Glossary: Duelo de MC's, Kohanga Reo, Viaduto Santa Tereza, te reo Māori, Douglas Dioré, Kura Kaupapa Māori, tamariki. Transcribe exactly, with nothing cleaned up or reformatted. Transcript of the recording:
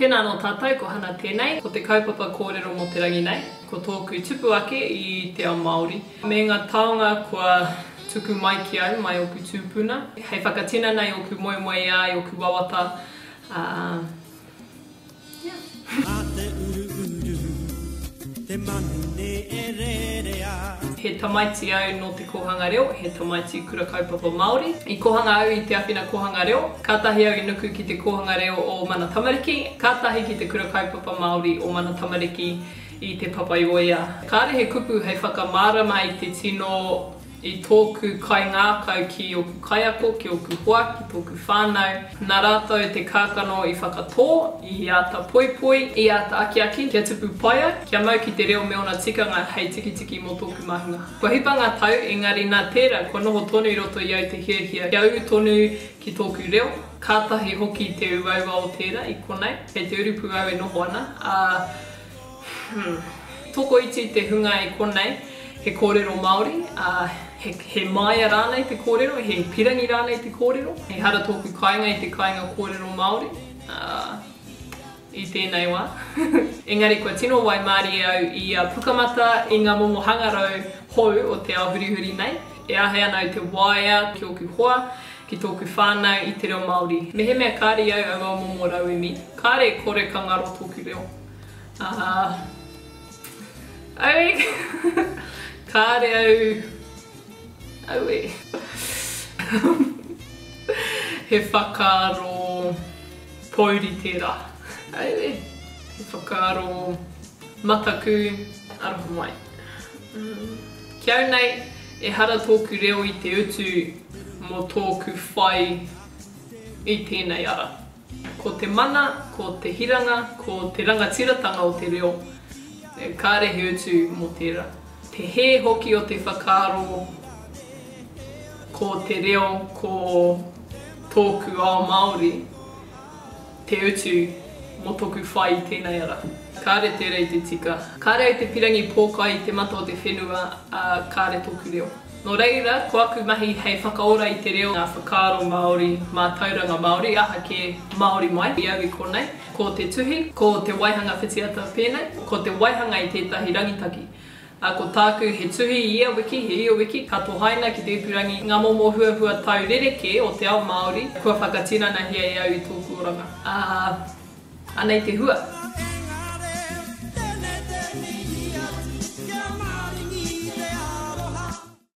Tēnā no tātai, ko hana tēnei, ko te kaupapa kōrero mō te rangi nei, ko tōku tupu ake i te ao Māori. Me ngā taonga kua tuku mai ki au, mai oku tūpuna. Hei whakatina nei oku moemoe ai, oku wawata. Uh, yeah. He tamaiti au no te Kohanga Reo, he tamaiti Kura Kaupapa Māori. I kohanga au i te awhina Kohanga Reo, kātahi au i nuku ki te Kohanga Reo o mana tamariki, kātahi ki te Kura Kaupapa Māori o mana tamariki i te Papaioia. Kāre he kupu hei whakamārama i te tino i tōku kaingākau ki oku kaiako, ki oku hoa, ki tōku whānau. Nā rātou te kākano i whakatō, i āta poipoi, i āta akiaki, kia tupu paia, kia mau ki te reo meona tikanga hei tikitiki mō tōku mahunga. Kua hipanga tau, engari nā tērā, kua noho tonu i roto i au te hiahia. Kia uru tonu ki tōku reo, kātahi hoki te uauau o tērā i konei, hei te urupu au e noho ana. Uh, hmm. Toko iti te hunga i konei, he kōrero Māori, uh, he, he maia rānei te kōrero, he pirangi rānei te kōrero, he hara tōku kāinga i te kāinga kōrero Māori, uh, i tēnei wā. Engari kua tino wai Māori au i a Pukamata, i ngā momo hangarau hou o te ahurihuri nei, e ahe ana te waia, ki oku hoa, ki tōku whānau i te reo Māori. Mehe mea kāre au au au momo rau imi, kāre kore ka ngaro tōku reo. Uh, Aue! Kāre au... Aue! He whakaro... Pouri tērā. Aue! He whakaro... Mataku... Aroha mai. Mm. Kia au nei, e hara tōku reo i te utu mō tōku whai i tēnei ara. Ko te mana, ko te hiranga, ko te rangatiratanga o te reo. E kāre he utu mō tērā. Te he hoki o te whakaro, ko te reo, ko tōku ao Māori, te utu mō tōku whai i tēnei ara. Kāre tērā i te tika. Kāre au te pirangi pōka i te mata o te whenua, a kāre tōku reo. Nō reira, ko aku mahi hei whakaora i te reo ngā whakaro Māori, mā tauranga Māori, aha ke Māori mai, i au i konei. Ko te tuhi, ko te waihanga whitiata pēnei, ko te waihanga i tētahi rangitaki. A ko tāku he tuhi ia wiki, he ia wiki, ka tō haina ki te upurangi ngā momo huahua tau rereke o te ao Māori, kua whakatina na hea iau i tōku oranga. A, anei te hua.